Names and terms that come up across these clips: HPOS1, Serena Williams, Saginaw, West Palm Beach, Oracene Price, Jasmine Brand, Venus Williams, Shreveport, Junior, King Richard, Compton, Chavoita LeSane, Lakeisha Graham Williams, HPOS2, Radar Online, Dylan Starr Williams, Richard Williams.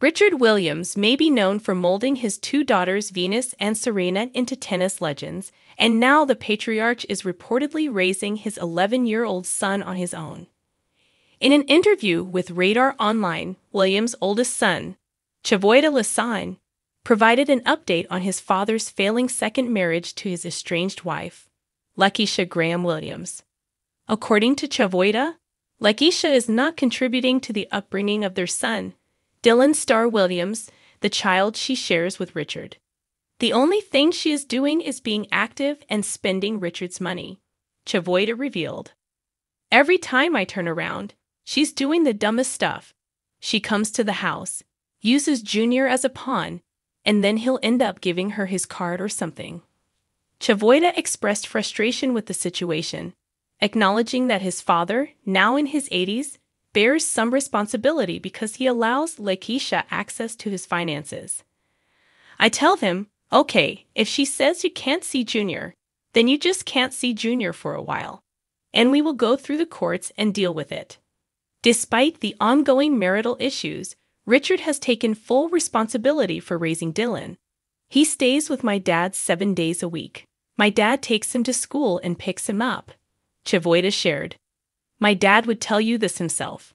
Richard Williams may be known for molding his two daughters Venus and Serena into tennis legends, and now the patriarch is reportedly raising his 11-year-old son on his own. In an interview with Radar Online, Williams' oldest son, Chavoita LeSane, provided an update on his father's failing second marriage to his estranged wife, Lakeisha Graham Williams. According to Chavoita, Lakeisha is not contributing to the upbringing of their son, Dylan Starr Williams, the child she shares with Richard. The only thing she is doing is being active and spending Richard's money, Chavoita revealed. Every time I turn around, she's doing the dumbest stuff. She comes to the house, uses Junior as a pawn, and then he'll end up giving her his card or something. Chavoita expressed frustration with the situation, acknowledging that his father, now in his 80s, bears some responsibility because he allows Lakeisha access to his finances. I tell him, okay, if she says you can't see Junior, then you just can't see Junior for a while, and we will go through the courts and deal with it. Despite the ongoing marital issues, Richard has taken full responsibility for raising Dylan. He stays with my dad 7 days a week. My dad takes him to school and picks him up, Chavoita shared. My dad would tell you this himself.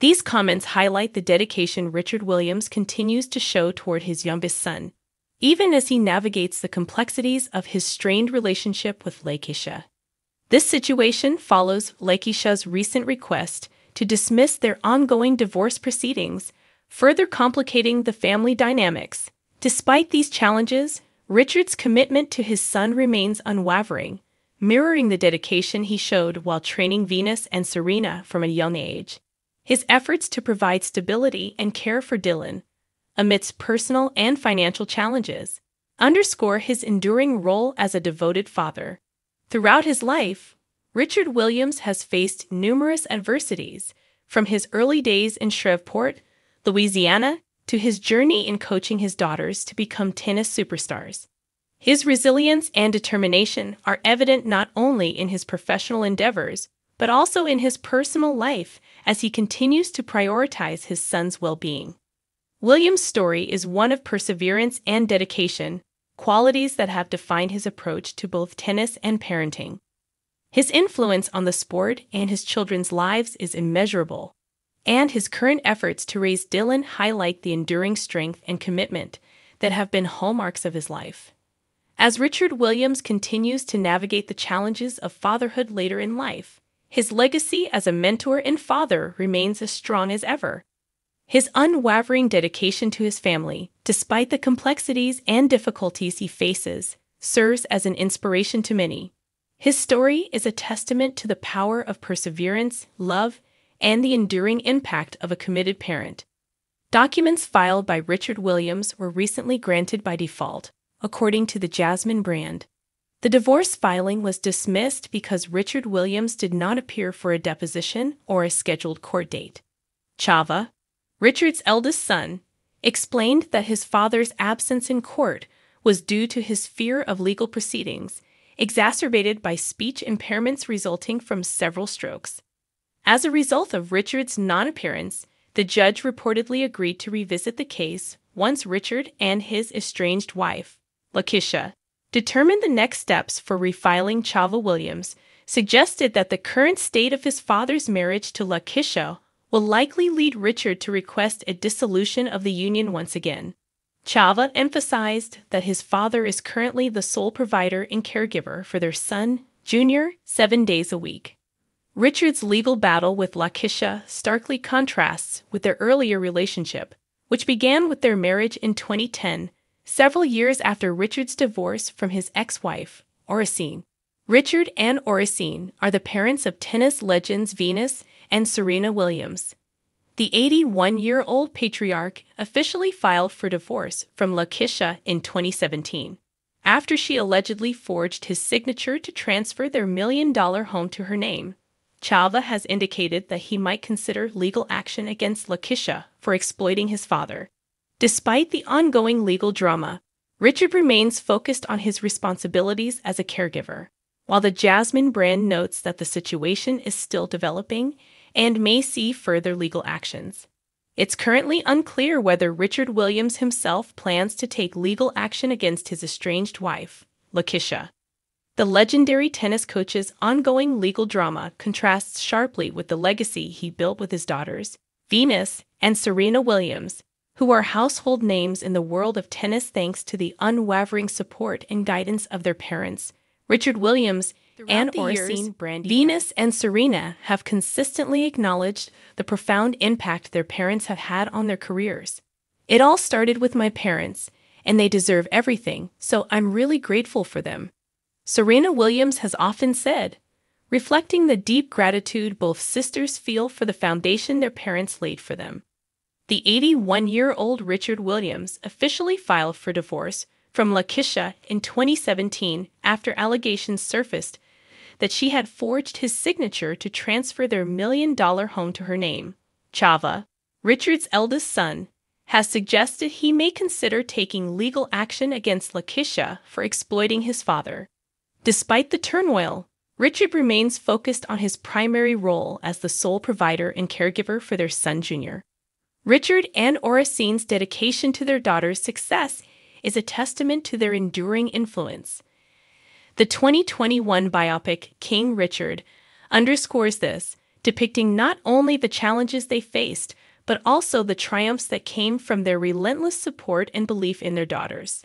These comments highlight the dedication Richard Williams continues to show toward his youngest son, even as he navigates the complexities of his strained relationship with Lakeisha. This situation follows Lakeisha's recent request to dismiss their ongoing divorce proceedings, further complicating the family dynamics. Despite these challenges, Richard's commitment to his son remains unwavering, mirroring the dedication he showed while training Venus and Serena from a young age. His efforts to provide stability and care for Dylan, amidst personal and financial challenges, underscore his enduring role as a devoted father. Throughout his life, Richard Williams has faced numerous adversities, from his early days in Shreveport, Louisiana, to his journey in coaching his daughters to become tennis superstars. His resilience and determination are evident not only in his professional endeavors, but also in his personal life as he continues to prioritize his son's well-being. Williams' story is one of perseverance and dedication, qualities that have defined his approach to both tennis and parenting. His influence on the sport and his children's lives is immeasurable, and his current efforts to raise Dylan highlight the enduring strength and commitment that have been hallmarks of his life. As Richard Williams continues to navigate the challenges of fatherhood later in life, his legacy as a mentor and father remains as strong as ever. His unwavering dedication to his family, despite the complexities and difficulties he faces, serves as an inspiration to many. His story is a testament to the power of perseverance, love, and the enduring impact of a committed parent. Documents filed by Richard Williams were recently granted by default, according to the Jasmine Brand. The divorce filing was dismissed because Richard Williams did not appear for a deposition or a scheduled court date. Chava, Richard's eldest son, explained that his father's absence in court was due to his fear of legal proceedings, exacerbated by speech impairments resulting from several strokes. As a result of Richard's non-appearance, the judge reportedly agreed to revisit the case once Richard and his estranged wife, Lakeisha, determined the next steps for refiling. Chava Williams suggested that the current state of his father's marriage to Lakeisha will likely lead Richard to request a dissolution of the union once again. Chava emphasized that his father is currently the sole provider and caregiver for their son, Junior, 7 days a week. Richard's legal battle with Lakeisha starkly contrasts with their earlier relationship, which began with their marriage in 2010, several years after Richard's divorce from his ex-wife, Oracene. Richard and Oracene are the parents of tennis legends Venus and Serena Williams. The 81-year-old patriarch officially filed for divorce from Lakeisha in 2017, after she allegedly forged his signature to transfer their million-dollar home to her name. Chava has indicated that he might consider legal action against Lakeisha for exploiting his father. Despite the ongoing legal drama, Richard remains focused on his responsibilities as a caregiver, while the Jasmine Brand notes that the situation is still developing and may see further legal actions. It's currently unclear whether Richard Williams himself plans to take legal action against his estranged wife, Lakeisha. The legendary tennis coach's ongoing legal drama contrasts sharply with the legacy he built with his daughters, Venus and Serena Williams, who are household names in the world of tennis thanks to the unwavering support and guidance of their parents, Richard Williams and Oracene Brand. Venus and Serena have consistently acknowledged the profound impact their parents have had on their careers. It all started with my parents, and they deserve everything, so I'm really grateful for them, Serena Williams has often said, reflecting the deep gratitude both sisters feel for the foundation their parents laid for them. The 81-year-old Richard Williams officially filed for divorce from Lakeisha in 2017 after allegations surfaced that she had forged his signature to transfer their million-dollar home to her name. Chava, Richard's eldest son, has suggested he may consider taking legal action against Lakeisha for exploiting his father. Despite the turmoil, Richard remains focused on his primary role as the sole provider and caregiver for their son Junior. Richard and Oracene's dedication to their daughter's success is a testament to their enduring influence. The 2021 biopic, King Richard, underscores this, depicting not only the challenges they faced, but also the triumphs that came from their relentless support and belief in their daughters.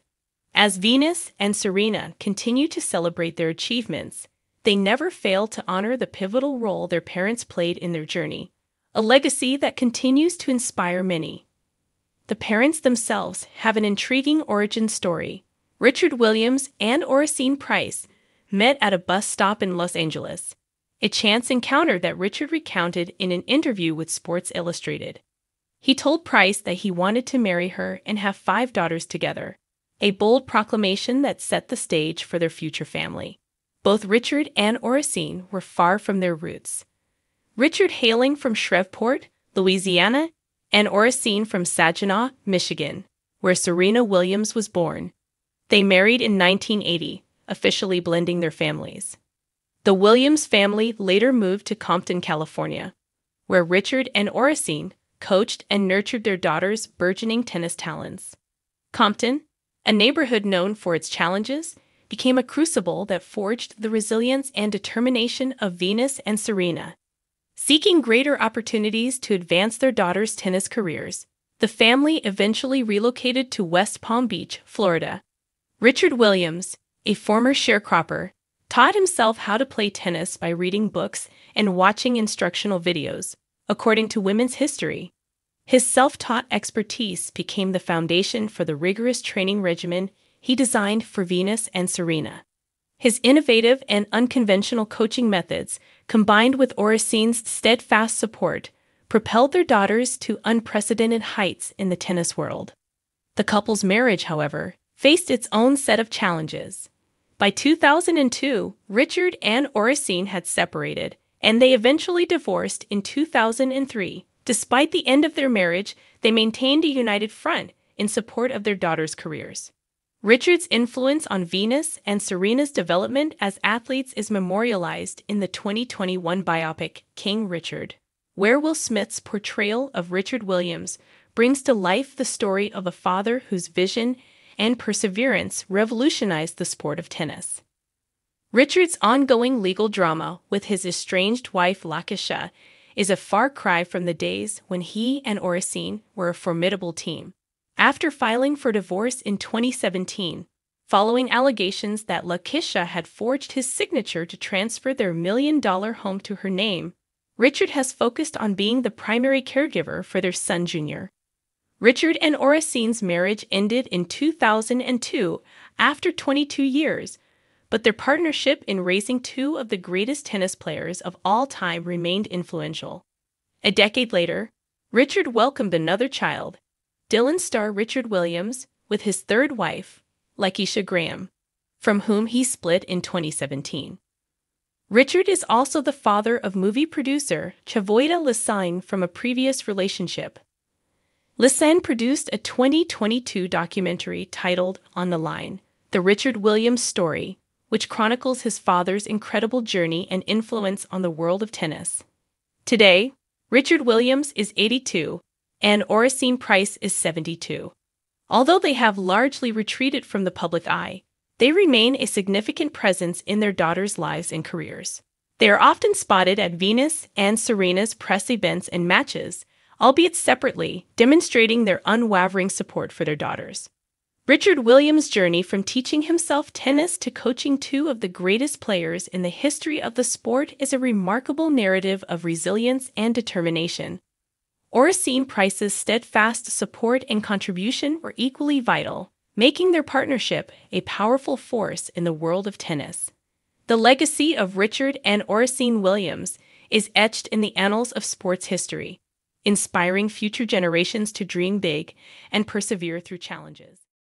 As Venus and Serena continue to celebrate their achievements, they never fail to honor the pivotal role their parents played in their journey, a legacy that continues to inspire many. The parents themselves have an intriguing origin story. Richard Williams and Oracene Price met at a bus stop in Los Angeles, a chance encounter that Richard recounted in an interview with Sports Illustrated. He told Price that he wanted to marry her and have 5 daughters together, a bold proclamation that set the stage for their future family. Both Richard and Oracene were far from their roots. Richard hailing from Shreveport, Louisiana, and Oracene from Saginaw, Michigan, where Serena Williams was born. They married in 1980, officially blending their families. The Williams family later moved to Compton, California, where Richard and Oracene coached and nurtured their daughters' burgeoning tennis talents. Compton, a neighborhood known for its challenges, became a crucible that forged the resilience and determination of Venus and Serena. Seeking greater opportunities to advance their daughters' tennis careers, the family eventually relocated to West Palm Beach, Florida. Richard Williams, a former sharecropper, taught himself how to play tennis by reading books and watching instructional videos, according to Women's History. His self-taught expertise became the foundation for the rigorous training regimen he designed for Venus and Serena. His innovative and unconventional coaching methods, combined with Oracene's steadfast support, propelled their daughters to unprecedented heights in the tennis world. The couple's marriage, however, faced its own set of challenges. By 2002, Richard and Oracene had separated, and they eventually divorced in 2003. Despite the end of their marriage, they maintained a united front in support of their daughters' careers. Richard's influence on Venus and Serena's development as athletes is memorialized in the 2021 biopic, King Richard, where Will Smith's portrayal of Richard Williams brings to life the story of a father whose vision and perseverance revolutionized the sport of tennis. Richard's ongoing legal drama with his estranged wife, Lakeisha, is a far cry from the days when he and Oracene were a formidable team. After filing for divorce in 2017, following allegations that Lakeisha had forged his signature to transfer their million-dollar home to her name, Richard has focused on being the primary caregiver for their son Junior. Richard and Oracene's marriage ended in 2002 after 22 years, but their partnership in raising 2 of the greatest tennis players of all time remained influential. A decade later, Richard welcomed another child, Dylan Starr Richard Williams, with his third wife, Lakeisha Graham, from whom he split in 2017. Richard is also the father of movie producer Chavoita LeSane from a previous relationship. LeSane produced a 2022 documentary titled On the Line, The Richard Williams Story, which chronicles his father's incredible journey and influence on the world of tennis. Today, Richard Williams is 82, and Oracene Price is 72. Although they have largely retreated from the public eye, they remain a significant presence in their daughters' lives and careers. They are often spotted at Venus and Serena's press events and matches, albeit separately, demonstrating their unwavering support for their daughters. Richard Williams' journey from teaching himself tennis to coaching two of the greatest players in the history of the sport is a remarkable narrative of resilience and determination. Oracene Price's steadfast support and contribution were equally vital, making their partnership a powerful force in the world of tennis. The legacy of Richard and Oracene Williams is etched in the annals of sports history, inspiring future generations to dream big and persevere through challenges.